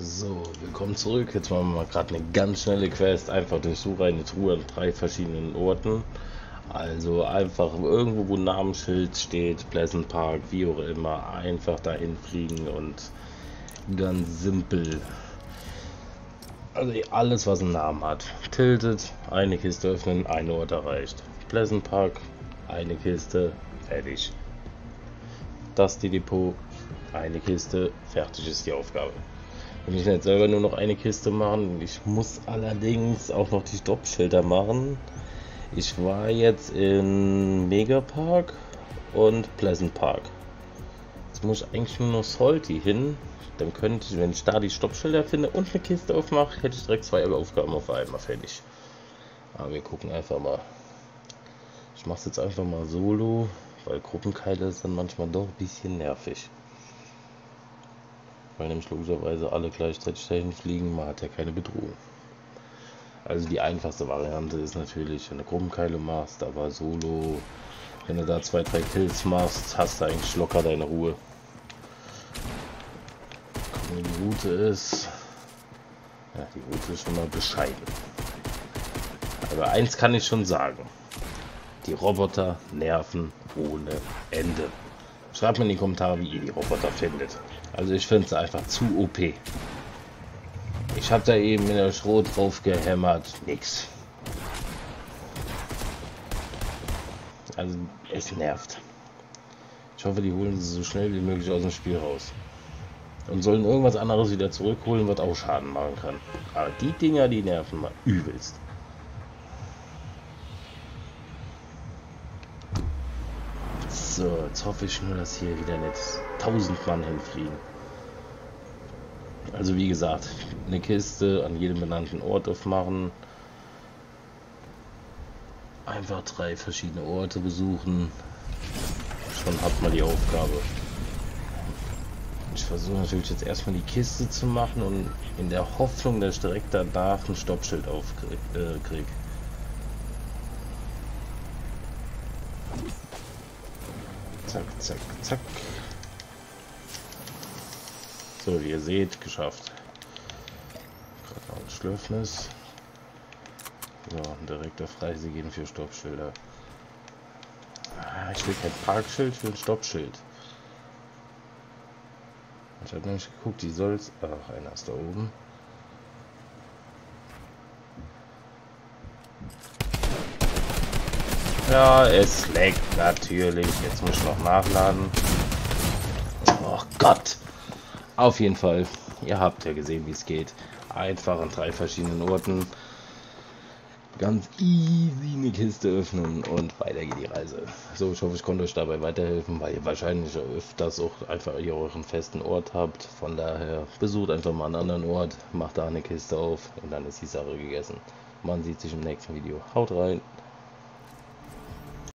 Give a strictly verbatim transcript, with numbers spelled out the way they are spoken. So, willkommen zurück. Jetzt machen wir mal gerade eine ganz schnelle Quest. Einfach durchsuche eine Truhe an drei verschiedenen Orten. Also einfach irgendwo, wo ein Namensschild steht, Pleasant Park, wie auch immer, einfach dahin fliegen und ganz simpel. Also alles, was einen Namen hat. Tiltet, eine Kiste öffnen, ein Ort erreicht. Pleasant Park, eine Kiste, fertig. Das die Depot, eine Kiste, fertig ist die Aufgabe. Will ich jetzt selber nur noch eine Kiste machen. Ich muss allerdings auch noch die Stoppschilder machen. Ich war jetzt in Megapark und Pleasant Park. Jetzt muss ich eigentlich nur noch Salty hin. Dann könnte ich, wenn ich da die Stoppschilder finde und eine Kiste aufmache, hätte ich direkt zwei Aufgaben auf einmal fertig. Aber wir gucken einfach mal. Ich mache es jetzt einfach mal solo, weil Gruppenkeile ist dann manchmal doch ein bisschen nervig. Weil nämlich logischerweise alle gleichzeitig dahin fliegen, man hat ja keine Bedrohung. Also die einfachste Variante ist natürlich, wenn du Gruppenkeile machst, aber solo, wenn du da zwei, drei Kills machst, hast du eigentlich locker deine Ruhe. Und die Route ist, ja, die Route ist schon mal bescheiden. Aber eins kann ich schon sagen, die Roboter nerven ohne Ende. Schreibt mir in die Kommentare, wie ihr die Roboter findet. Also ich finde es einfach zu O P. Ich habe da eben mit der Schrot drauf gehämmert. Nix. Also es nervt. Ich hoffe, die holen sie so schnell wie möglich aus dem Spiel raus. Und sollen irgendwas anderes wieder zurückholen, was auch Schaden machen kann. Aber die Dinger, die nerven mal übelst. So, jetzt hoffe ich nur, dass hier wieder nicht tausend Mann hinfliegen. Also wie gesagt, eine Kiste an jedem benannten Ort aufmachen. Einfach drei verschiedene Orte besuchen. Schon hat man die Aufgabe. Ich versuche natürlich jetzt erstmal die Kiste zu machen und in der Hoffnung, dass ich direkt danach ein Stoppschild aufkriege. Zack, zack, zack. So, wie ihr seht, geschafft. Gerade noch ein Schlürfnis. So, direkt auf Reise gehen für Stoppschilder. Ah, ich will kein Parkschild, ich will ein Stoppschild. Ich habe nämlich geguckt, die soll's. Ach, einer ist da oben. Ja, es laggt natürlich. Jetzt muss ich noch nachladen. Oh Gott. Auf jeden Fall. Ihr habt ja gesehen, wie es geht. Einfach an drei verschiedenen Orten. Ganz easy eine Kiste öffnen und weiter geht die Reise. So, ich hoffe, ich konnte euch dabei weiterhelfen, weil ihr wahrscheinlich öfters auch einfach ihr euren festen Ort habt. Von daher besucht einfach mal einen anderen Ort, macht da eine Kiste auf und dann ist die Sache gegessen. Man sieht sich im nächsten Video. Haut rein.